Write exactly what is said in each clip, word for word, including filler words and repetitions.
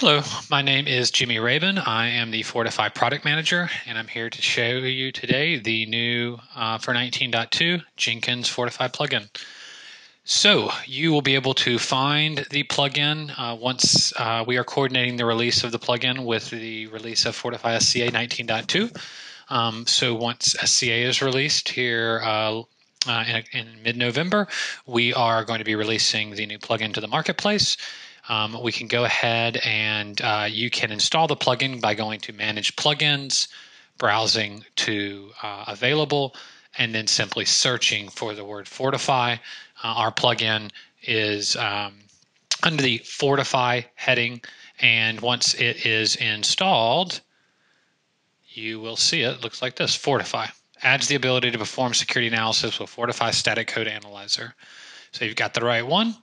Hello, my name is Jimmy Rabin. I am the Fortify Product Manager, and I'm here to show you today the new uh, for nineteen point two Jenkins Fortify plugin. So you will be able to find the plugin uh, once uh, we are coordinating the release of the plugin with the release of Fortify S C A nineteen point two. Um, so once S C A is released here uh, uh, in, in mid-November, we are going to be releasing the new plugin to the marketplace. Um, we can go ahead and uh, you can install the plugin by going to Manage Plugins, browsing to uh, Available, and then simply searching for the word Fortify. Uh, our plugin is um, under the Fortify heading, and once it is installed, you will see it looks like this. Fortify adds the ability to perform security analysis with Fortify Static Code Analyzer. So you've got the right one.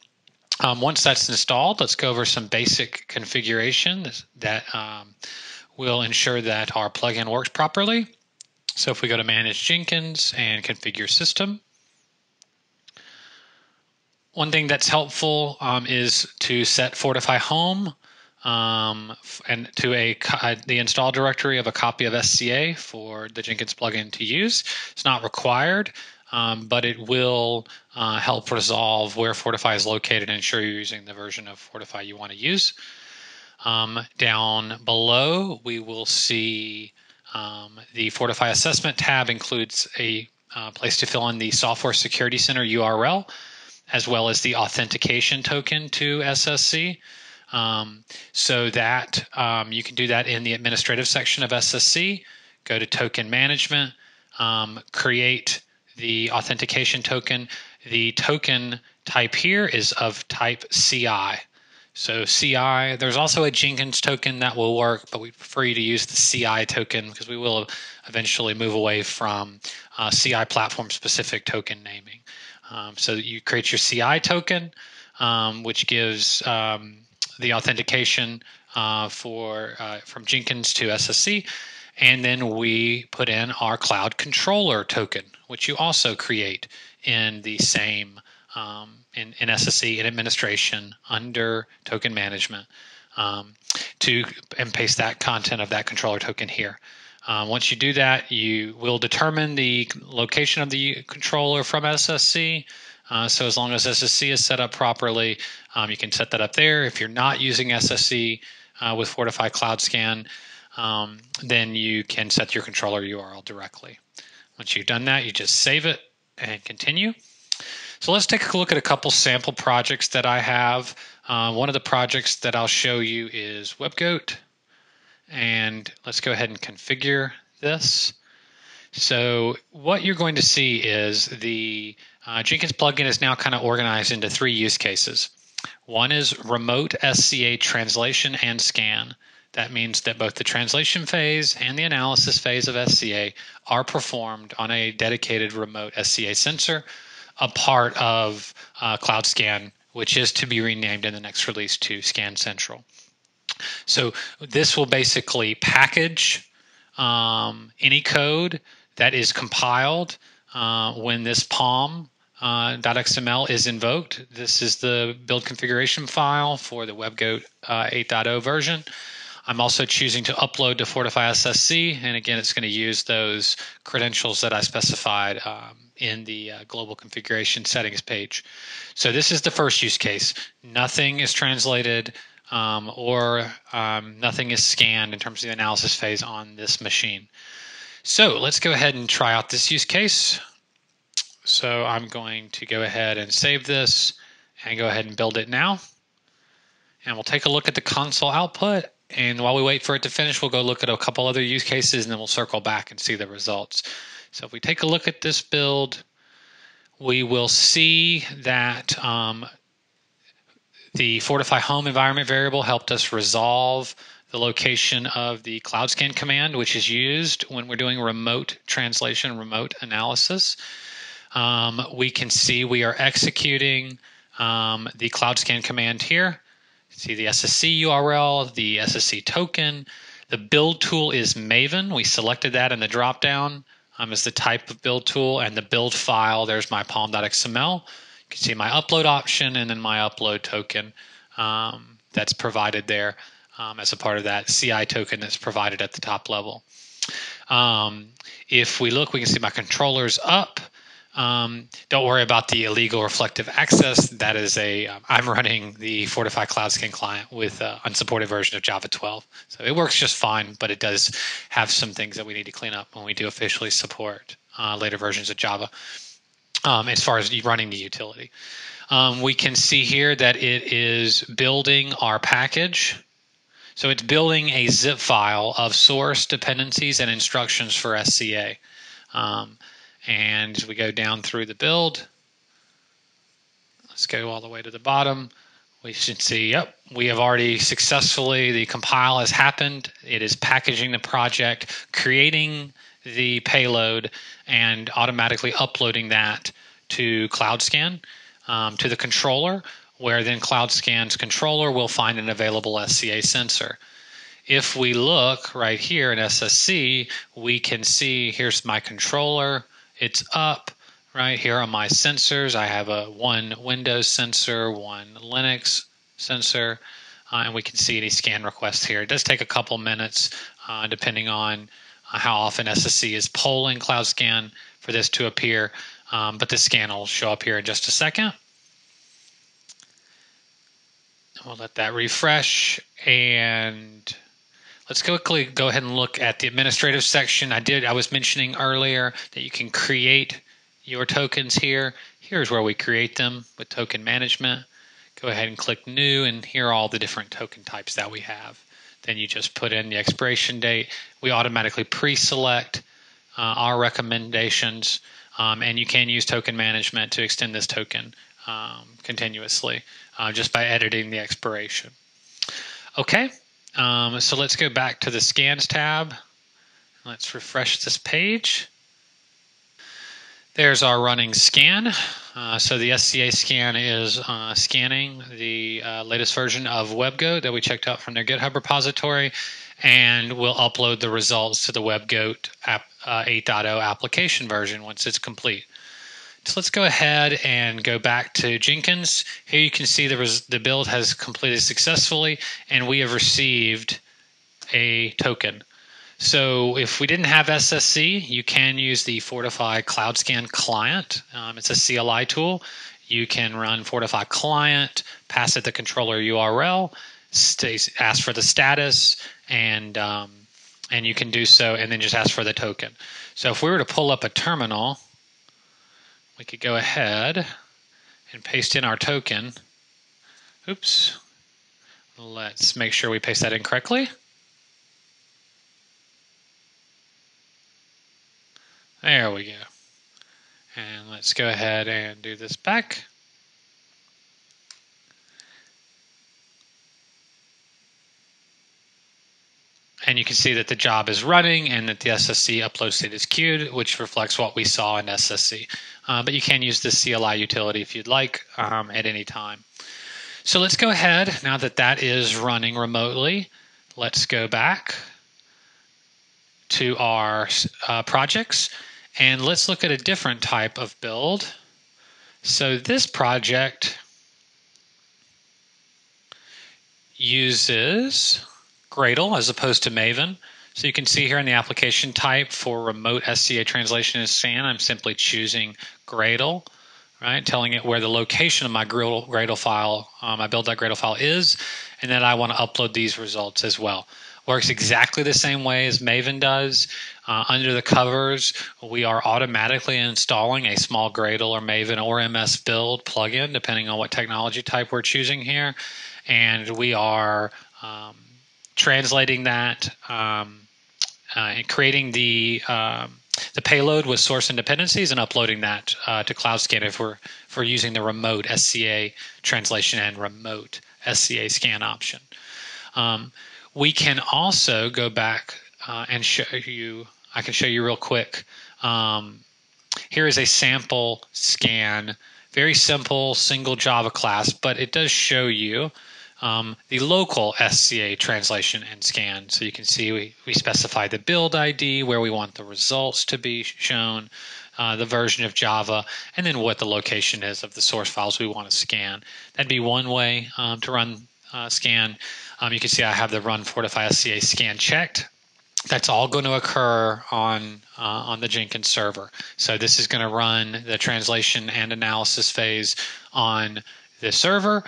Um, once that's installed, let's go over some basic configuration that um, will ensure that our plugin works properly. So if we go to Manage Jenkins and Configure System, one thing that's helpful um, is to set Fortify Home um, and to a uh, the install directory of a copy of S C A for the Jenkins plugin to use. It's not required. Um, but it will uh, help resolve where Fortify is located and ensure you're using the version of Fortify you want to use. Um, down below, we will see um, the Fortify Assessment tab includes a uh, place to fill in the Software Security Center U R L, as well as the authentication token to S S C. Um, so that um, you can do that in the administrative section of S S C. Go to Token Management, um, create the authentication token. The token type here is of type C I. So C I, there's also a Jenkins token that will work, but we prefer you to use the C I token because we will eventually move away from uh, C I platform specific token naming. Um, so you create your C I token, um, which gives um, the authentication uh, for uh, from Jenkins to S S C. And then we put in our cloud controller token, which you also create in the same, um, in, in S S C, in administration, under token management, um, to and paste that content of that controller token here. Uh, once you do that, you will determine the location of the controller from S S C. Uh, so as long as S S C is set up properly, um, you can set that up there. If you're not using S S C uh, with Fortify CloudScan, Um, then you can set your controller U R L directly. Once you've done that, you just save it and continue. So let's take a look at a couple sample projects that I have. Uh, one of the projects that I'll show you is Webgoat. And let's go ahead and configure this. So what you're going to see is the uh, Jenkins plugin is now kind of organized into three use cases. One is remote S C A translation and scan. That means that both the translation phase and the analysis phase of S C A are performed on a dedicated remote S C A sensor, a part of uh, CloudScan, which is to be renamed in the next release to Scan Central. So this will basically package um, any code that is compiled uh, when this pom dot x m l is invoked. This is the build configuration file for the Webgoat uh, eight point oh version. I'm also choosing to upload to Fortify S S C, and again, it's going to use those credentials that I specified um, in the uh, global configuration settings page. So this is the first use case. Nothing is translated um, or um, nothing is scanned in terms of the analysis phase on this machine. So let's go ahead and try out this use case. So I'm going to go ahead and save this and go ahead and build it now. And we'll take a look at the console output. And while we wait for it to finish, we'll go look at a couple other use cases, and then we'll circle back and see the results. So if we take a look at this build, we will see that um, the Fortify Home environment variable helped us resolve the location of the CloudScan command, which is used when we're doing remote translation, remote analysis. Um, we can see we are executing um, the CloudScan command here. See the S S C U R L, the S S C token. The build tool is Maven. We selected that in the dropdown um, as the type of build tool, and the build file, there's my pom dot x m l. You can see my upload option and then my upload token um, that's provided there. um, as a part of that C I token that's provided at the top level. Um, if we look, we can see my controller's up. Um, don't worry about the illegal reflective access. That is a, um, I'm running the Fortify CloudScan client with an unsupported version of Java twelve. So it works just fine, but it does have some things that we need to clean up when we do officially support uh, later versions of Java um, as far as running the utility. Um, we can see here that it is building our package. So it's building a zip file of source dependencies and instructions for S C A. Um, and as we go down through the build, let's go all the way to the bottom. We should see, yep, we have already successfully, the compile has happened. It is packaging the project, creating the payload, and automatically uploading that to CloudScan, um, to the controller, where then CloudScan's controller will find an available S C A sensor. If we look right here in S S C, we can see here's my controller. It's up. Right here on my sensors, I have a one Windows sensor, one Linux sensor, uh, and we can see any scan requests here. It does take a couple minutes, uh, depending on uh, how often S S C is polling CloudScan for this to appear, um, but the scan will show up here in just a second. We'll let that refresh, and let's quickly go ahead and look at the administrative section. I did. I was mentioning earlier that you can create your tokens here. Here's where we create them with token management. Go ahead and click new, and here are all the different token types that we have. Then you just put in the expiration date. We automatically pre-select uh, our recommendations, um, and you can use token management to extend this token um, continuously. Uh, just by editing the expiration. Okay, um, so let's go back to the Scans tab. Let's refresh this page. There's our running scan. Uh, so the S C A scan is uh, scanning the uh, latest version of Webgoat that we checked out from their GitHub repository, and we'll upload the results to the Webgoat app, uh, eight point oh application version once it's complete. So let's go ahead and go back to Jenkins. Here you can see the, res the build has completed successfully, and we have received a token. So if we didn't have S S C, you can use the Fortify CloudScan client. Um, it's a C L I tool. You can run Fortify client, pass it the controller U R L, stays, ask for the status, and, um, and you can do so, and then just ask for the token. So if we were to pull up a terminal, we could go ahead and paste in our token. Oops. Let's make sure we paste that in correctly. There we go. And let's go ahead and do this back. And you can see that the job is running and that the S S C upload state is queued, which reflects what we saw in S S C. Uh, but you can use the C L I utility if you'd like um, at any time. So let's go ahead, now that that is running remotely, let's go back to our uh, projects, and let's look at a different type of build. So this project uses Gradle as opposed to Maven. So you can see here in the application type for remote S C A translation and scan, I'm simply choosing Gradle, right? Telling it where the location of my Gradle file, um, my build.gradle file is, and then I want to upload these results as well. Works exactly the same way as Maven does. Uh, under the covers, we are automatically installing a small Gradle or Maven or MSBuild plugin, depending on what technology type we're choosing here, and we are um, translating that um, uh, and creating the um, the payload with source and dependencies and uploading that uh, to CloudScan if we're if we're using the remote S C A translation and remote S C A scan option. Um, we can also go back uh, and show you. I can show you real quick. Um, here is a sample scan, very simple, single Java class, but it does show you Um, the local S C A translation and scan. So you can see we, we specify the build I D, where we want the results to be shown, uh, the version of Java, and then what the location is of the source files we want to scan. That'd be one way um, to run uh, scan. Um, you can see I have the run Fortify S C A scan checked. That's all going to occur on uh, on the Jenkins server. So this is going to run the translation and analysis phase on the server.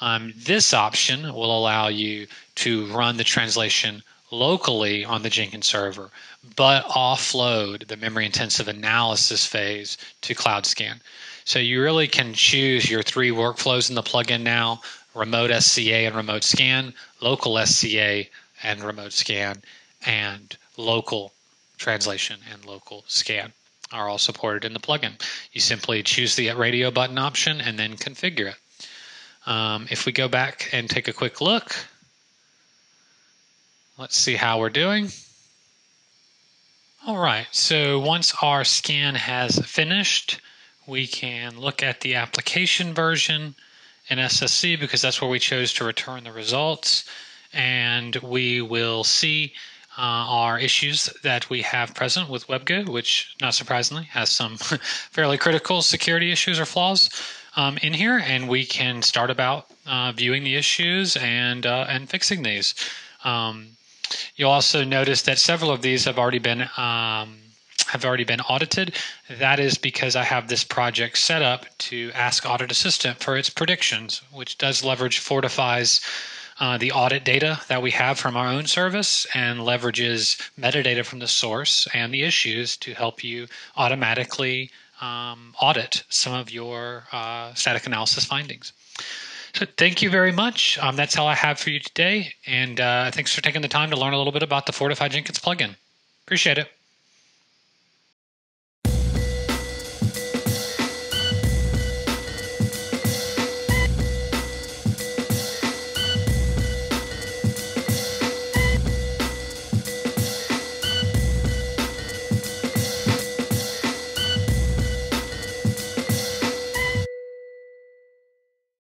Um, this option will allow you to run the translation locally on the Jenkins server, but offload the memory-intensive analysis phase to CloudScan. So you really can choose your three workflows in the plugin now: remote S C A and remote scan, local S C A and remote scan, and local translation and local scan are all supported in the plugin. You simply choose the radio button option and then configure it. Um, if we go back and take a quick look, let's see how we're doing. All right, so once our scan has finished, we can look at the application version in S S C because that's where we chose to return the results, and we will see Uh, are issues that we have present with Webgoat, which not surprisingly has some fairly critical security issues or flaws um, in here, and we can start about uh, viewing the issues and uh, and fixing these. Um, you'll also notice that several of these have already been um, have already been audited. That is because I have this project set up to ask Audit Assistant for its predictions, which does leverage Fortify's Uh, the audit data that we have from our own service and leverages metadata from the source and the issues to help you automatically um, audit some of your uh, static analysis findings. So thank you very much. Um, that's all I have for you today. And uh, thanks for taking the time to learn a little bit about the Fortify Jenkins plugin. Appreciate it.